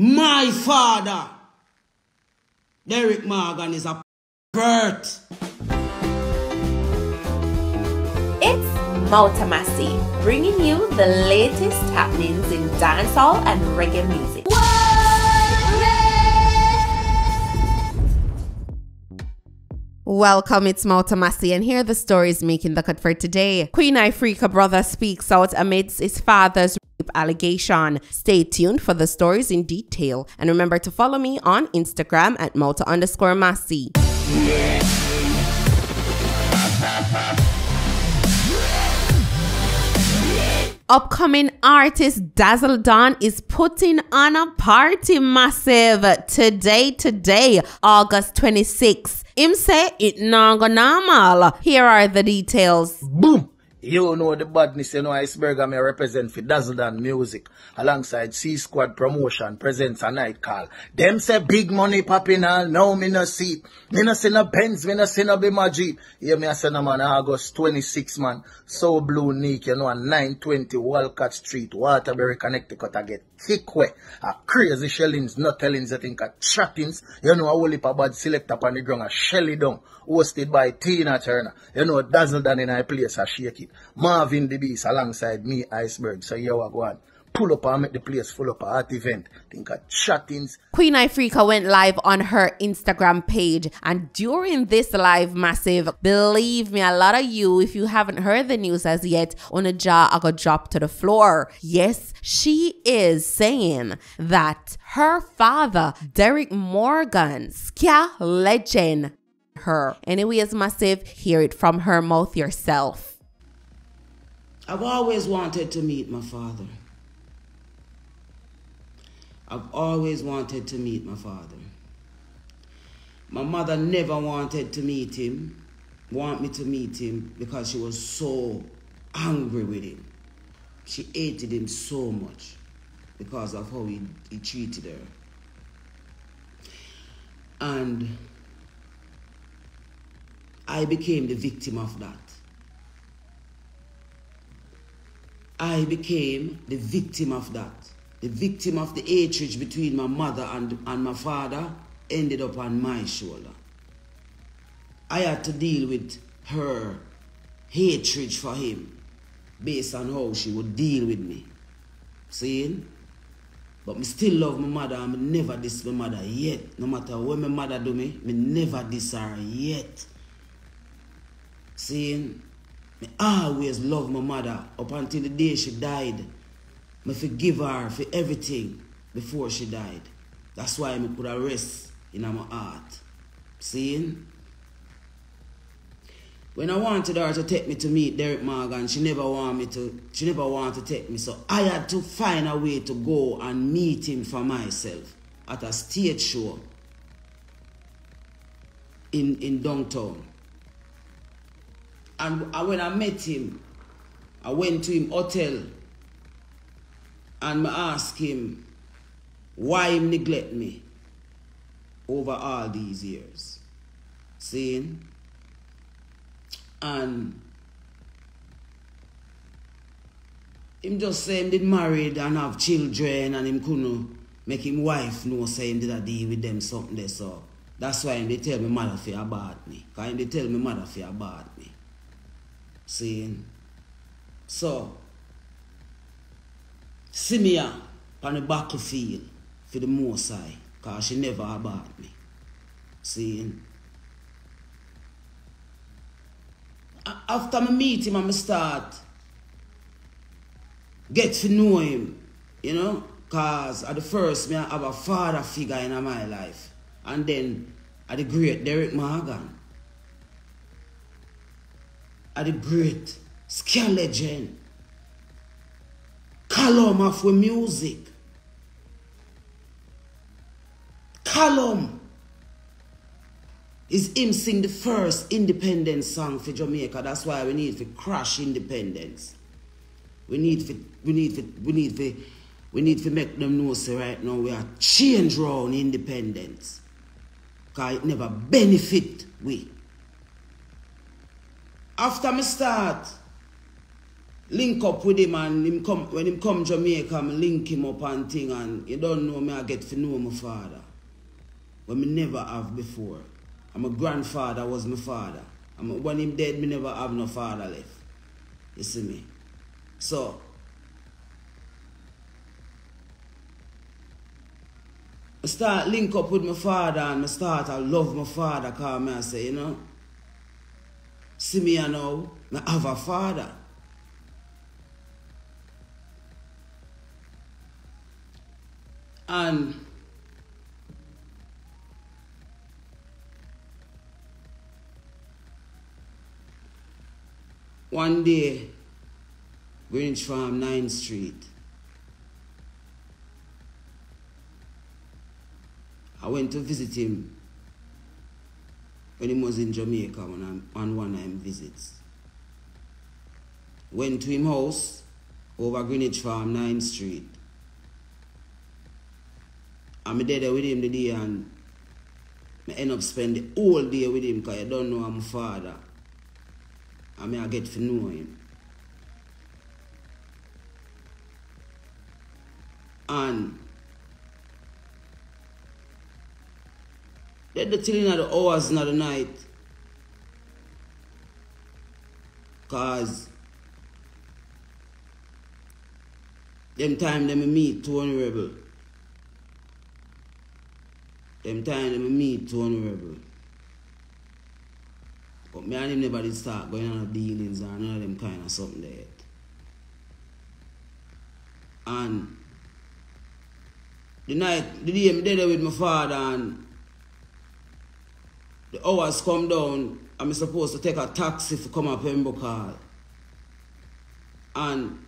My father, Derrick Morgan, is a pervert. It's Mouta Massi, bringing you the latest happenings in dancehall and reggae music. Welcome, it's Mouta Massi, and here are the stories making the cut for today. Queen Ifrica brother speaks out amidst his father's rape allegation. Stay tuned for the stories in detail, and remember to follow me on Instagram at Mouta_Massi. Upcoming artist Dazzle Don is putting on a party massive today, August 26th. Him say it nah go normal. Here are the details. Boom! You know the badness, you know Iceberg, and me represent for Dazzle Dan Music alongside C Squad Promotion presents a night call. Them say big money popping all. No, me no see. Me no see no Benz, me no see no Bima Jeep. Yeah, me a say no man, August 26, man. So Blue Nick, you know, a 920 Walcott Street, Waterbury, Connecticut. I get thick way. A crazy shellings, not tellings, I think a trappings. You know, a whole heap of bad select up on the ground, a shelly down, hosted by Tina Turner. You know, Dazzle Dan in a place, a shake it. Marvin the Beast alongside me, Iceberg. So you are going pull up and make the place full up at event. Think of chattings. Queen Ifrica went live on her Instagram page, and during this live massive, believe me, a lot of you, if you haven't heard the news as yet, on a jaw I got dropped to the floor. Yes, she is saying that her father, Derrick Morgan, Ska legend, her. Anyway, it's massive. Hear it from her mouth yourself. I've always wanted to meet my father. My mother never wanted to meet him, because she was so angry with him. She hated him so much because of how he treated her. And I became the victim of that. The victim of the hatred between my mother and my father ended up on my shoulder. I had to deal with her hatred for him based on how she would deal with me. See? But I still love my mother, and I never diss my mother yet. No matter what my mother do me, I never diss her yet. See? I always love my mother up until the day she died. I forgive her for everything before she died. That's why I put a rest in my heart. See? When I wanted her to take me to meet Derrick Morgan, she never wanted to take me. So I had to find a way to go and meet him for myself at a stage show in downtown. And when I met him, I went to him hotel and I asked him why he neglect me over all these years. Seeing? And him just say him did married and have children, and him couldn't make him wife know say him did a deal with them something there. So that's why him they tell me mother fear about me. Cause him they tell me mother fear about me. Saying, so, see me on the battlefield for the Most High, because she never about me. Saying, after I meet him, I start get to know him, you know, because at the first, I have a father figure in my life, and then at the great Derrick Morgan. The great Ska legend, column of music, column is him sing the first independent song for Jamaica. That's why we need to crash independence. We need to make them know say right now we are change round independence, because it never benefit we. After I start link up with him, and him come, when him come Jamaica, me link him up and thing, and you don't know me, I get to know my father. When me never have before. And my grandfather was my father. And when him dead, me never have no father left. You see me? So, I start link up with my father, and I start, I love my father, because me, I say, you know, see me now, I have a father. And one day, Greenwich Farm, 9th Street, I went to visit him when he was in Jamaica on one of his visits. Went to his house over Greenwich Farm, 9th Street. I'm there with him the day, and I end up spending the whole day with him because I don't know I'm father. And I get to know him. And then the tilling of the hours and the night. Cause them time them I meet Tony Rebel. But me and him never did start going on dealings or none of them kind of something there yet. And the day I'm dead with my father, and the hours come down, I'm supposed to take a taxi to come up in Bokal. And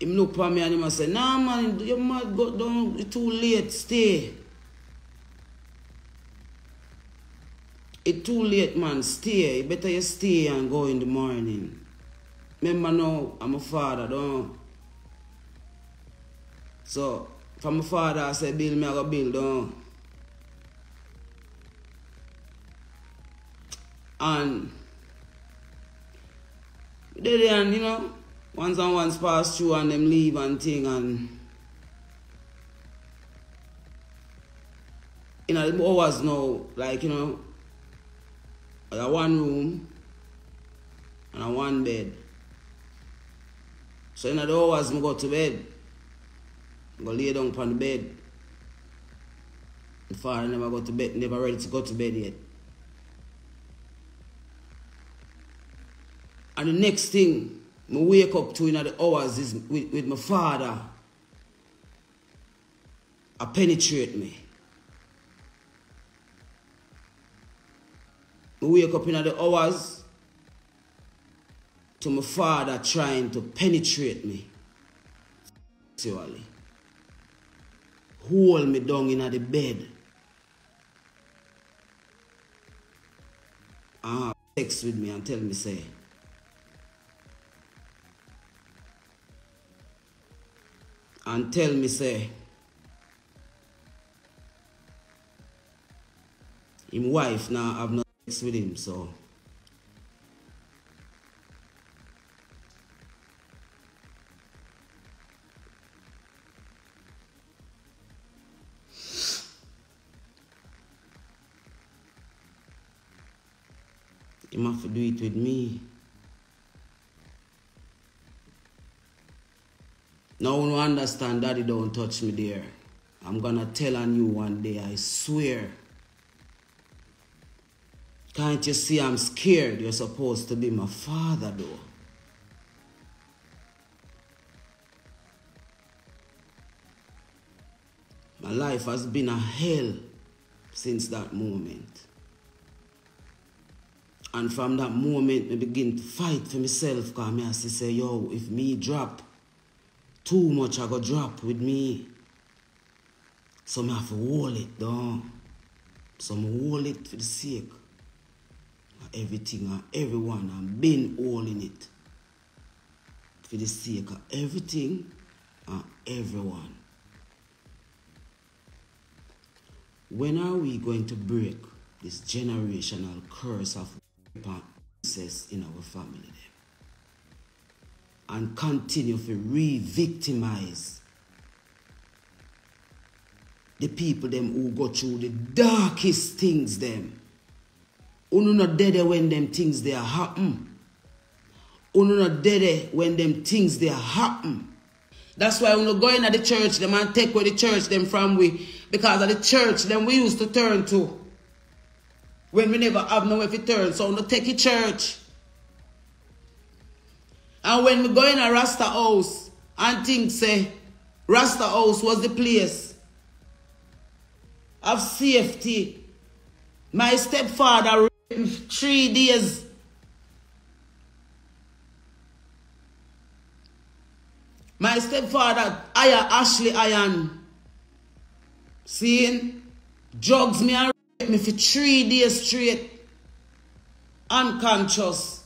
him look at me and him say, nah man, you might go down, it's too late, stay. It's too late, man. Stay. You better you stay and go in the morning. Remember now, I'm a father, don't. So, from my father, I said, build me, I go build, don't. And we did it, and you know, once and once pass through, and them leave and thing, and you know, the hours now, like, you know. I had one room and I had one bed. So in the hours I go to bed. I go lay down on the bed. My father never go to bed, never ready to go to bed yet. And the next thing I wake up to in the hours is with my father. I penetrate me. I wake up in the hours to my father trying to penetrate me sexually. Hold me down in the bed. And have sex with me and tell me, say, his wife now have not with him, so he must do it with me. No one understand, daddy don't touch me there. I'm gonna tell on you one day, I swear. Can't you see I'm scared? You're supposed to be my father, though. My life has been a hell since that moment. And from that moment, I begin to fight for myself, because I say, yo, if me drop, too much I go drop with me. So I have to hold it down. So I hold it for the sake. Everything and everyone, and been all in it for the sake of everything and everyone. When are we going to break this generational curse of incest in our family? and continue to re-victimize the people them who go through the darkest things them. Uno not dead when them things they happen. Uno not dead when them things they happen. That's why uno going at the church them and take away the church them from we, because of the church them we used to turn to when we never have nowhere to turn. So uno take the church. And when we go in a Rasta house and think say Rasta house was the place of safety. My stepfather raped me 3 days. My stepfather, Ashley Iron, seeing, drugs me and raped me for 3 days straight, unconscious.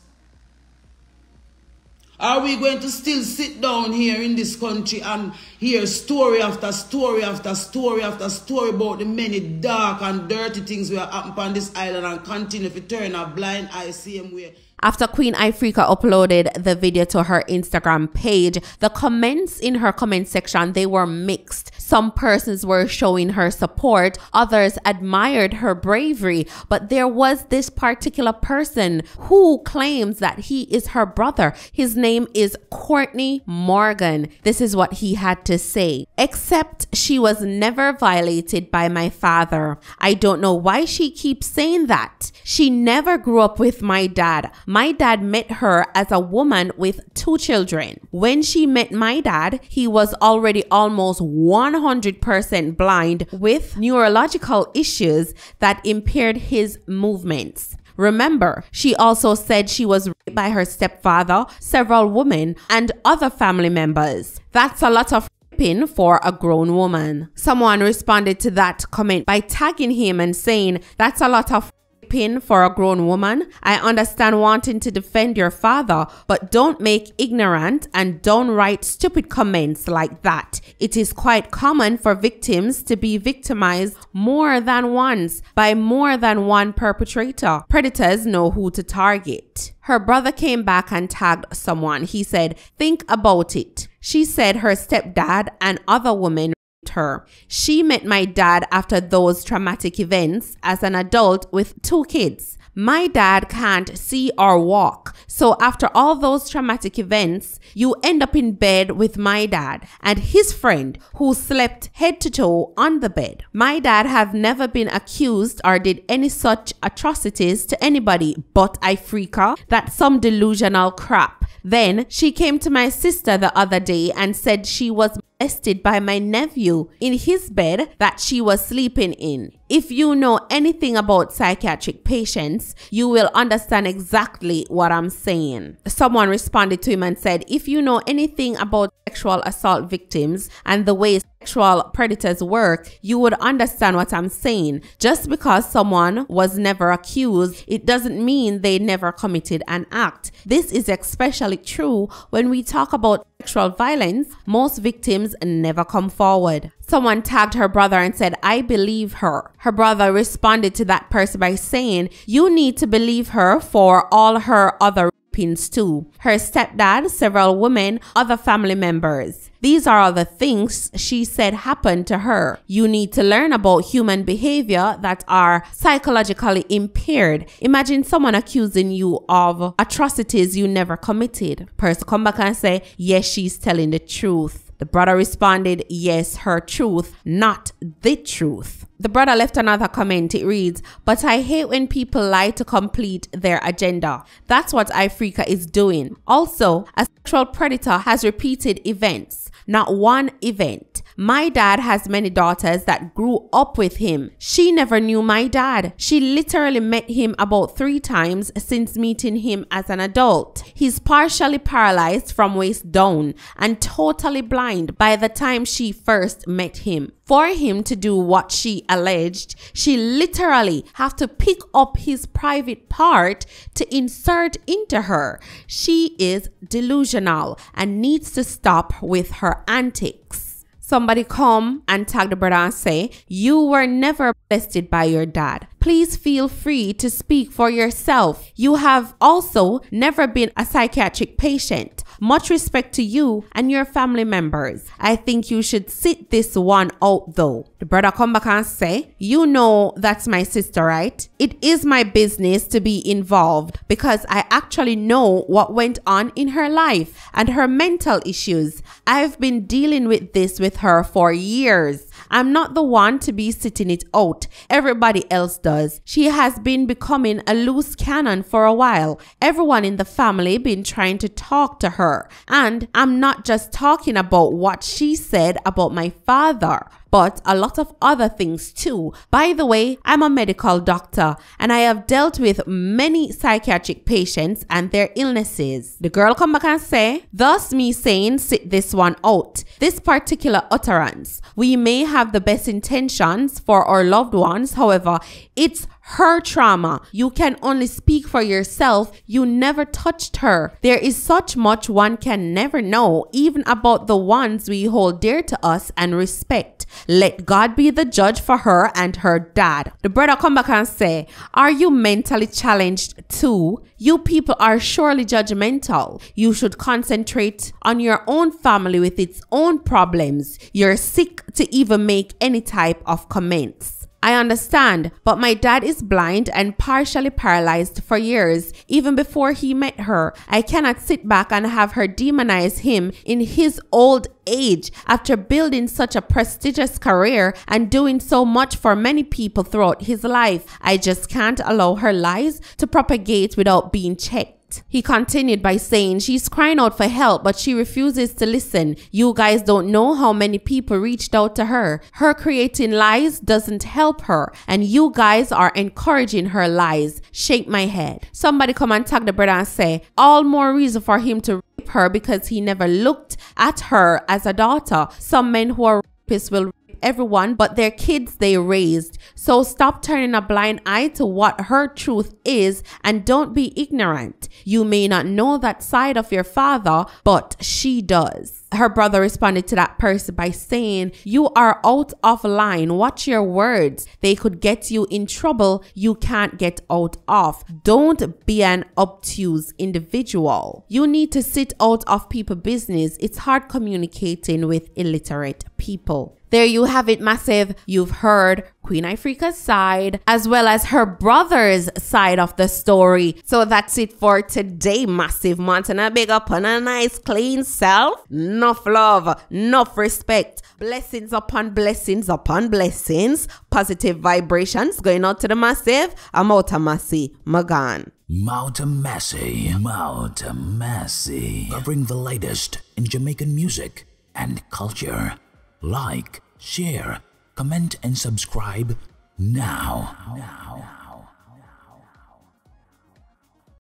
Are we going to still sit down here in this country and hear story after story after story after story about the many dark and dirty things that happen on this island and continue to turn a blind eye same way? After Queen Ifrica uploaded the video to her Instagram page, the comments in her comment section, they were mixed. Some persons were showing her support, others admired her bravery, but there was this particular person who claims that he is her brother. His name is Courtney Morgan. This is what he had to say. "Except she was never violated by my father. I don't know why she keeps saying that. She never grew up with my dad. My dad met her as a woman with 2 children. When she met my dad, he was already almost 100% blind with neurological issues that impaired his movements. Remember, she also said she was raped by her stepfather, several women, and other family members. That's a lot of raping for a grown woman." Someone responded to that comment by tagging him and saying, "That's a lot of pin for a grown woman. I understand wanting to defend your father, but don't make ignorant and downright stupid comments like that. It is quite common for victims to be victimized more than once by more than one perpetrator. Predators know who to target." Her brother came back and tagged someone. He said, "Think about it. She said her stepdad and other women her. She met my dad after those traumatic events as an adult with 2 kids. My dad can't see or walk. So after all those traumatic events, you end up in bed with my dad and his friend who slept head to toe on the bed. My dad have never been accused or did any such atrocities to anybody but Ifrica. That's some delusional crap. Then she came to my sister the other day and said she was molested by my nephew in his bed that she was sleeping in. If you know anything about psychiatric patients, you will understand exactly what I'm saying." Someone responded to him and said, "If you know anything about sexual assault victims and the way sexual predators work, you would understand what I'm saying. Just because someone was never accused, it doesn't mean they never committed an act. This is especially true when we talk about sexual violence. Most victims never come forward." Someone tagged her brother and said, "I believe her." Her brother responded to that person by saying, "You need to believe her for all her other rapings too. Her stepdad, several women, other family members. These are all the things she said happened to her. You need to learn about human behavior that are psychologically impaired. Imagine someone accusing you of atrocities you never committed." Person come back and say, "Yes, she's telling the truth." The brother responded, "Yes, her truth, not the truth." The brother left another comment. It reads, "But I hate when people lie to complete their agenda. That's what Ifrica is doing. Also, a sexual predator has repeated events, not one event. My dad has many daughters that grew up with him. She never knew my dad. She literally met him about 3 times since meeting him as an adult. He's partially paralyzed from waist down and totally blind by the time she first met him. For him to do what she alleged, she literally have to pick up his private part to insert into her. She is delusional and needs to stop with her antics." Somebody come and tag the brother and say, "You were never molested by your dad. please feel free to speak for yourself. You have also never been a psychiatric patient. Much respect to you and your family members. I think you should sit this one out though. The brother come back and say, you know that's my sister, right? It is my business to be involved because I actually know what went on in her life and her mental issues. I've been dealing with this with her for years. I'm not the one to be sitting it out. Everybody else does. She has been becoming a loose cannon for a while. Everyone in the family been trying to talk to her. And I'm not just talking about what she said about my father, but a lot of other things too. By the way, I'm a medical doctor and I have dealt with many psychiatric patients and their illnesses. The girl come back and say, thus me saying sit this one out. This particular utterance, we may have the best intentions for our loved ones, however, it's her trauma. You can only speak for yourself. You never touched her. There is such much one can never know, even about the ones we hold dear to us and respect. Let God be the judge for her and her dad. The brother come back and say, are you mentally challenged too? You people are surely judgmental. You should concentrate on your own family with its own problems. You're sick to even make any type of comments. I understand, but my dad is blind and partially paralyzed for years, even before he met her. I cannot sit back and have her demonize him in his old age after building such a prestigious career and doing so much for many people throughout his life. I just can't allow her lies to propagate without being checked. He continued by saying, she's crying out for help, but she refuses to listen. You guys don't know how many people reached out to her. Her creating lies doesn't help her, and you guys are encouraging her lies. Shake my head. Somebody come and tag the brother and say, all more reason for him to rape her because he never looked at her as a daughter. Some men who are rapists will everyone but their kids they raised, so stop turning a blind eye to what her truth is and don't be ignorant. You may not know that side of your father, but she does. Her brother responded to that person by saying, you are out of line. Watch your words. They could get you in trouble you can't get out of. Don't be an obtuse individual. You need to sit out of people's business. It's hard communicating with illiterate people. There you have it, Massive. You've heard Queen Ifrica's side as well as her brother's side of the story. So that's it for today, Massive. Montana big up on a nice clean self. Enough love, enough respect. Blessings upon blessings upon blessings. Positive vibrations going out to the Massive. I'm Mouta Massi. Magan. Mouta Massi. Mouta Massi. Covering the latest in Jamaican music and culture. Like, share, comment and subscribe now.